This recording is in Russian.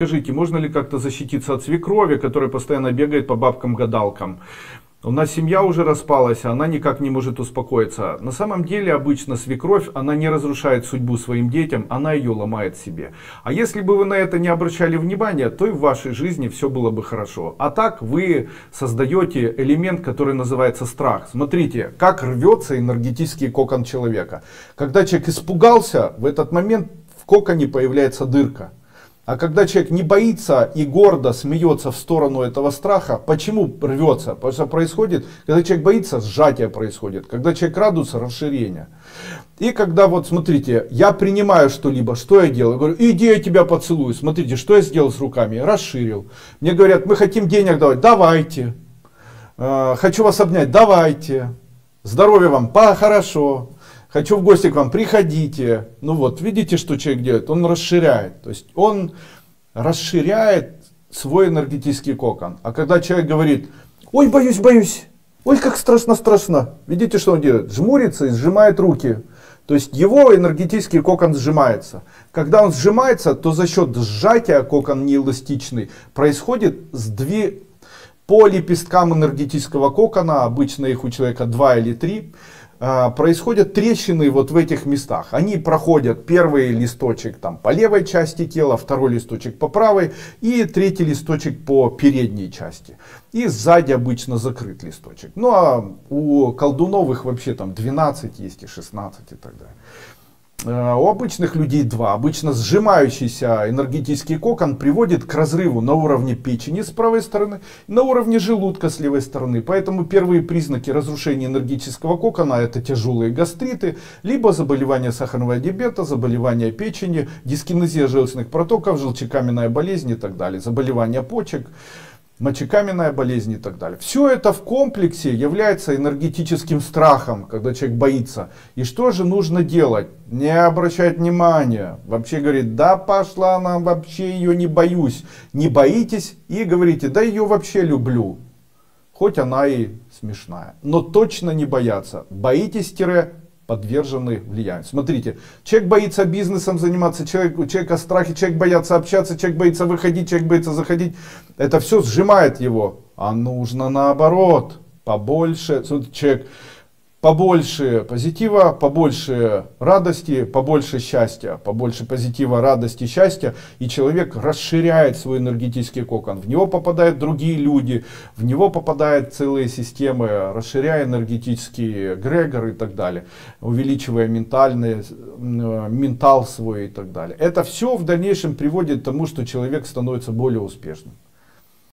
Скажите, можно ли как-то защититься от свекрови, которая постоянно бегает по бабкам-гадалкам? У нас семья уже распалась, а она никак не может успокоиться. На самом деле, обычно свекровь, она не разрушает судьбу своим детям, она ее ломает себе. А если бы вы на это не обращали внимания, то и в вашей жизни все было бы хорошо. А так вы создаете элемент, который называется страх. Смотрите, как рвется энергетический кокон человека. Когда человек испугался, в этот момент в коконе появляется дырка. А когда человек не боится и гордо смеется в сторону этого страха, почему рвется? Потому что происходит, когда человек боится, сжатие происходит. Когда человек радуется, расширение. И когда вот, смотрите, я принимаю что-либо, что я делаю? Я говорю, иди, я тебя поцелую. Смотрите, что я сделал с руками? Расширил. Мне говорят, мы хотим денег давать. Давайте. Хочу вас обнять. Давайте. Здоровья вам. Хорошо. Хочу в гости к вам, приходите. Ну вот, видите, что человек делает? Он расширяет. То есть он расширяет свой энергетический кокон. А когда человек говорит, ой, боюсь, боюсь, ой, как страшно, страшно. Видите, что он делает? Жмурится и сжимает руки. То есть его энергетический кокон сжимается. Когда он сжимается, то за счет сжатия кокон неэластичный происходит сдвиг по лепесткам энергетического кокона. Обычно их у человека 2 или 3. Происходят трещины вот в этих местах. Они проходят первый листочек там по левой части тела, второй листочек по правой и третий листочек по передней части. И сзади обычно закрыт листочек. Ну а у колдуновых вообще там 12 есть и 16 и так далее. У обычных людей 2. Обычно сжимающийся энергетический кокон приводит к разрыву на уровне печени с правой стороны, на уровне желудка с левой стороны. Поэтому первые признаки разрушения энергетического кокона — это тяжелые гастриты, либо заболевание сахарного диабета, заболевание печени, дискинезия желчных протоков, желчекаменная болезнь и так далее, заболевание почек, мочекаменная болезнь и так далее. Все это в комплексе является энергетическим страхом, когда человек боится. И что же нужно делать? Не обращать внимания. Вообще говорит, да пошла она, вообще ее не боюсь. Не боитесь и говорите, да ее вообще люблю. Хоть она и смешная. Но точно не бояться. Боитесь-боитесь. Подвержены влиянию. Смотрите, человек боится бизнесом заниматься, у человека страхи, человек боится общаться, человек боится выходить, человек боится заходить. Это все сжимает его. А нужно наоборот, побольше. Смотрите, человек побольше позитива, побольше радости, побольше счастья, побольше позитива, радости, счастья. И человек расширяет свой энергетический кокон. В него попадают другие люди, в него попадают целые системы, расширяя энергетический эгрегор и так далее, увеличивая ментал свой и так далее. Это все в дальнейшем приводит к тому, что человек становится более успешным.